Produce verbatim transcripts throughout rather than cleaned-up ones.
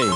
Hey,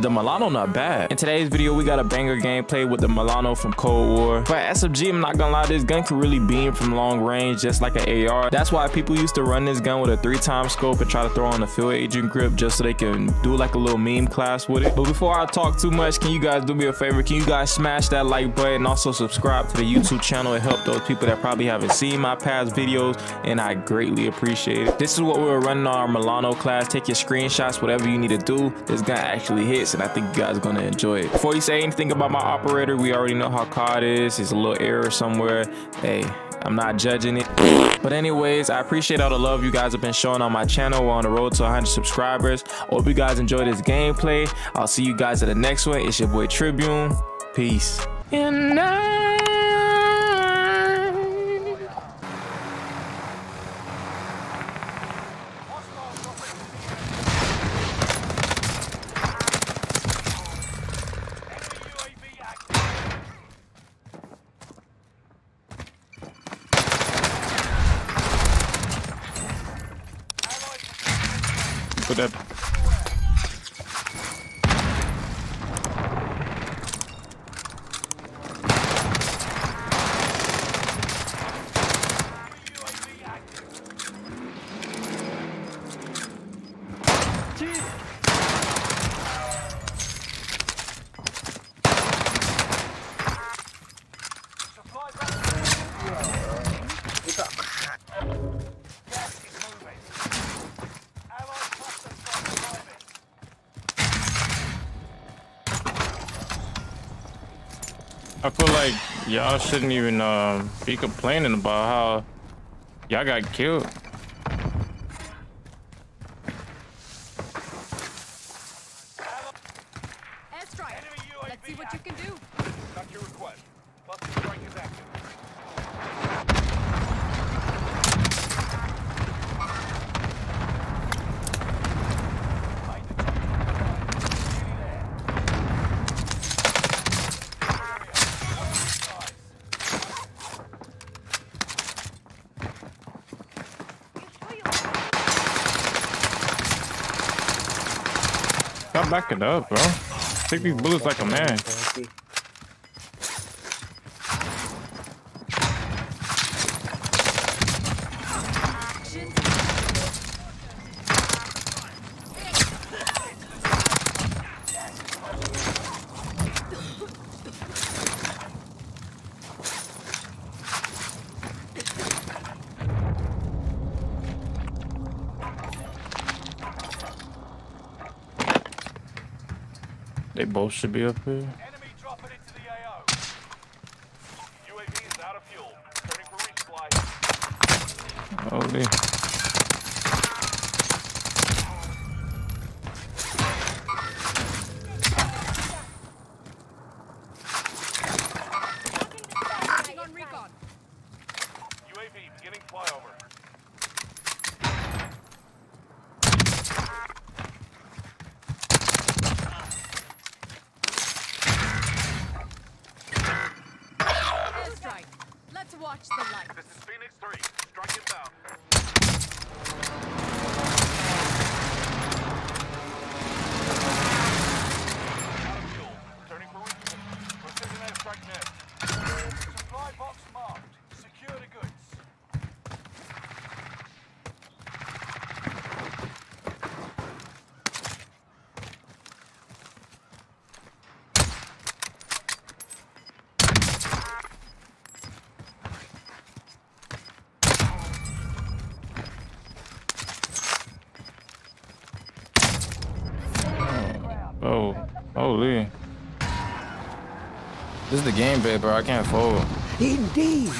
the Milano not bad. In today's video, we got a banger gameplay with the Milano from Cold War. For S F G, I'm not gonna lie, this gun could really beam from long range just like an A R. That's why people used to run this gun with a three-time scope and try to throw on a field agent grip just so they can do like a little meme class with it. But before I talk too much, can you guys do me a favor? Can you guys smash that like button and also subscribe to the YouTube channel? It helped those people that probably haven't seen my past videos, and I greatly appreciate it. This is what we were running on our Milano class. Take your screenshots, whatever you need to do. This gun actually hits, and I think you guys are gonna enjoy it. Before you say anything about my operator, we already know how C O D is. It's a little error somewhere. Hey, I'm not judging it. But anyways, I appreciate all the love you guys have been showing on my channel. We're on the road to one hundred subscribers. Hope you guys enjoy this gameplay. I'll see you guys at the next one. It's your boy Tribune. Peace. And put that. I feel like y'all shouldn't even uh, be complaining about how y'all got killed. Let's see what you can do. Your request. Strike is stop backing up, bro. Take these bullets like a man. They both should be up here. Enemy dropping into the A O. U A V is out of fuel. Turning for resupply. Oh, damn. Watch the light. This is Phoenix three. Strike it down. Out of fuel. Turning for reason. Precision airstrike next. Supply box marked. Secure the oh, holy. This is the game, babe, bro. I can't fold. Indeed.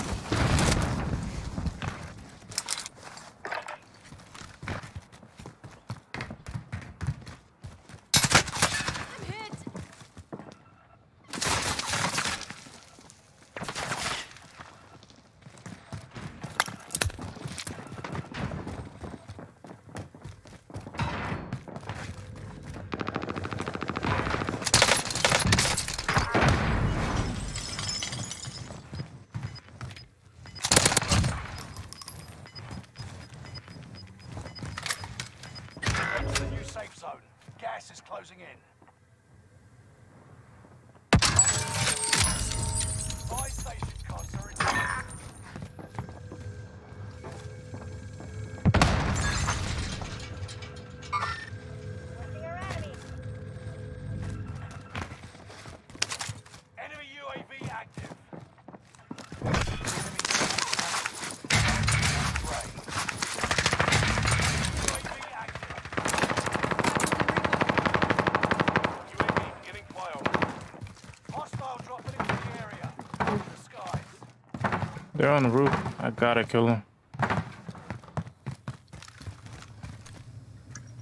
closing in. Buy station costs are in. Enemy. Enemy U A V active. They're on the roof. I gotta kill them.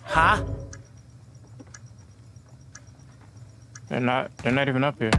Huh? They're not. They're not even up here.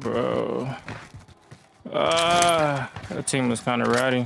Bro. Ah, uh, that team was kind of rowdy.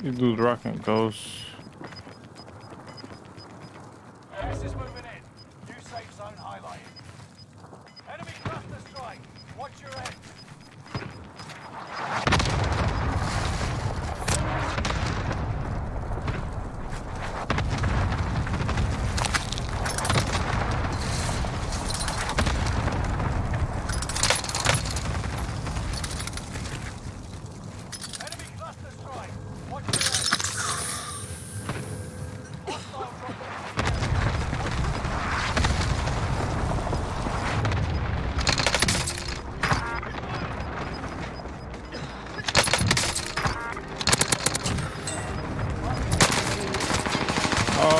This dude's rocking ghosts. Gas is moving in. New safe zone highlighted. Enemy cluster strike. Watch your head.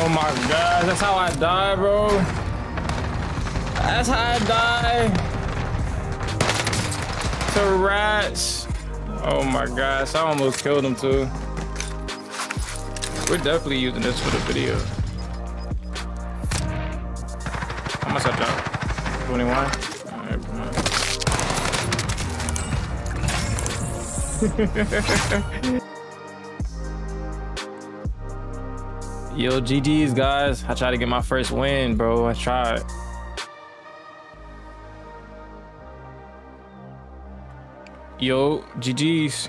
Oh my God, that's how I die, bro. That's how I die. To rats. Oh my gosh, I almost killed him too. We're definitely using this for the video. How much I dropped? twenty-one? All right, bro. Yo, G G's, guys. I tried to get my first win, bro. I tried. Yo, G G's.